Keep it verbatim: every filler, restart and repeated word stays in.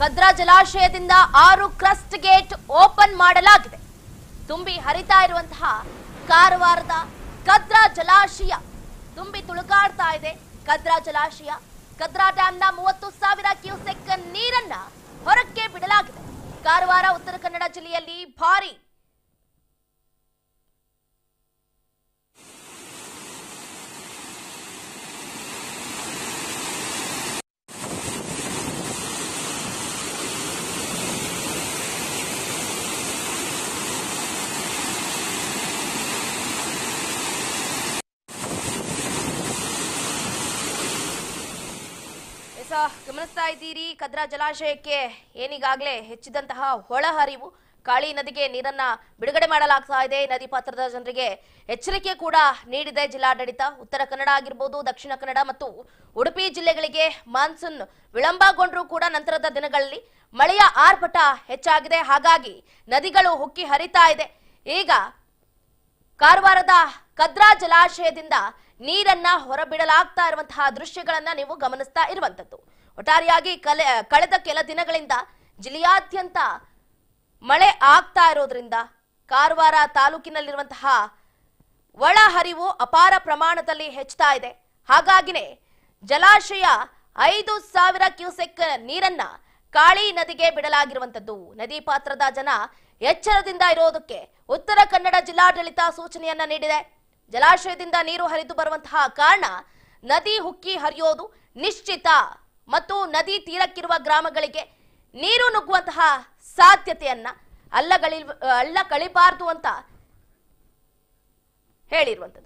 ಕದ್ರಾ ಜಲಾಶಯದಿಂದ ಆರು crust gate open ಮಾಡಲಾಗಿದೆ. ತುಂಬಿ ಹರಿತಾ ಇರುವಂತಹ ಕಾರವಾರದ ಕದ್ರಾ ಜಲಾಶಯ ತುಂಬಿ ತುಳುಕಾಡ್ತಾ ಇದೆ. ಕದ್ರಾ ಜಲಾಶಯ ಕದ್ರಾ ಡ್ಯಾಮ್ನ ಮೂವತ್ತು ಸಾವಿರ ಕ್ಯೂಸೆಕ್ ನೀರನ್ನ ಹೊರಕ್ಕೆ ಬಿಡಲಾಗಿದೆ. ಕಾರವಾರ ಉತ್ತರ ಕನ್ನಡ ಜಿಲ್ಲೆಯಲ್ಲಿ ಭಾರಿ ಗಮನಿಸ್ತಾ ಇದ್ದೀರಿ. ಕದ್ರಾ ಜಲಾಶಯಕ್ಕೆ ಏನಿಗಾಗಲೇ ಹೆಚ್ಚಿದಂತಹ ಒಳಹರಿವು, ಕಾಳಿ ನದಿಗೆ ನೀರನ್ನ ಬಿಡುಗಡೆ ಮಾಡಲಾಗ್ತಾ ಇದೆ. ನದಿ ಪಾತ್ರದ ಜನರಿಗೆ ಎಚ್ಚರಿಕೆ ಕೂಡ ನೀಡಿದೆ ಜಿಲ್ಲಾಡಳಿತ. ಉತ್ತರ ಕನ್ನಡ ಆಗಿರ್ಬೋದು, ದಕ್ಷಿಣ ಕನ್ನಡ ಮತ್ತು ಉಡುಪಿ ಜಿಲ್ಲೆಗಳಿಗೆ ಮಾನ್ಸೂನ್ ವಿಳಂಬಗೊಂಡ್ರೂ ಕೂಡ ನಂತರದ ದಿನಗಳಲ್ಲಿ ಮಳೆಯ ಆರ್ಭಟ ಹೆಚ್ಚಾಗಿದೆ. ಹಾಗಾಗಿ ನದಿಗಳು ಹೊಕ್ಕಿ ಹರಿತಾ ಇದೆ. ಈಗ ಕಾರವಾರದ ಕದ್ರಾ ಜಲಾಶಯದಿಂದ ನೀರನ್ನ ಹೊರಬಿಡಲಾಗ್ತಾ ಇರುವಂತಹ ದೃಶ್ಯಗಳನ್ನ ನೀವು ಗಮನಿಸ್ತಾ ಇರುವಂತದ್ದು. ಒಟ್ಟಾರೆಯಾಗಿ ಕಳೆದ ಕೆಲ ದಿನಗಳಿಂದ ಜಿಲ್ಲೆಯಾದ್ಯಂತ ಮಳೆ ಆಗ್ತಾ ಇರೋದ್ರಿಂದ ಕಾರವಾರ ತಾಲೂಕಿನಲ್ಲಿರುವಂತಹ ಒಳ ಹರಿವು ಅಪಾರ ಪ್ರಮಾಣದಲ್ಲಿ ಹೆಚ್ಚುತ್ತಾ ಇದೆ. ಹಾಗಾಗಿನೇ ಜಲಾಶಯ ಐದು ಸಾವಿರ ಕ್ಯೂಸೆಕ್ ನೀರನ್ನ ಕಾಳಿ ನದಿಗೆ ಬಿಡಲಾಗಿರುವಂತದ್ದು. ನದಿ ಪಾತ್ರದ ಜನ ಎಚ್ಚರದಿಂದ ಇರೋದಕ್ಕೆ ಉತ್ತರ ಕನ್ನಡ ಜಿಲ್ಲಾಡಳಿತ ಸೂಚನೆಯನ್ನ ನೀಡಿದೆ. ಜಲಾಶಯದಿಂದ ನೀರು ಹರಿದು ಬರುವಂತಹ ಕಾರಣ ನದಿ ಹುಕ್ಕಿ ಹರಿಯೋದು ನಿಶ್ಚಿತ ಮತ್ತು ನದಿ ತೀರಕ್ಕಿರುವ ಗ್ರಾಮಗಳಿಗೆ ನೀರು ನುಗ್ಗುವಂತಹ ಸಾಧ್ಯತೆಯನ್ನ ಅಲ್ಲಗಳಿಲ್ ಅಲ್ಲ ಕಳಿಬಾರದು ಅಂತ ಹೇಳಿರುವಂಥದ್ದು.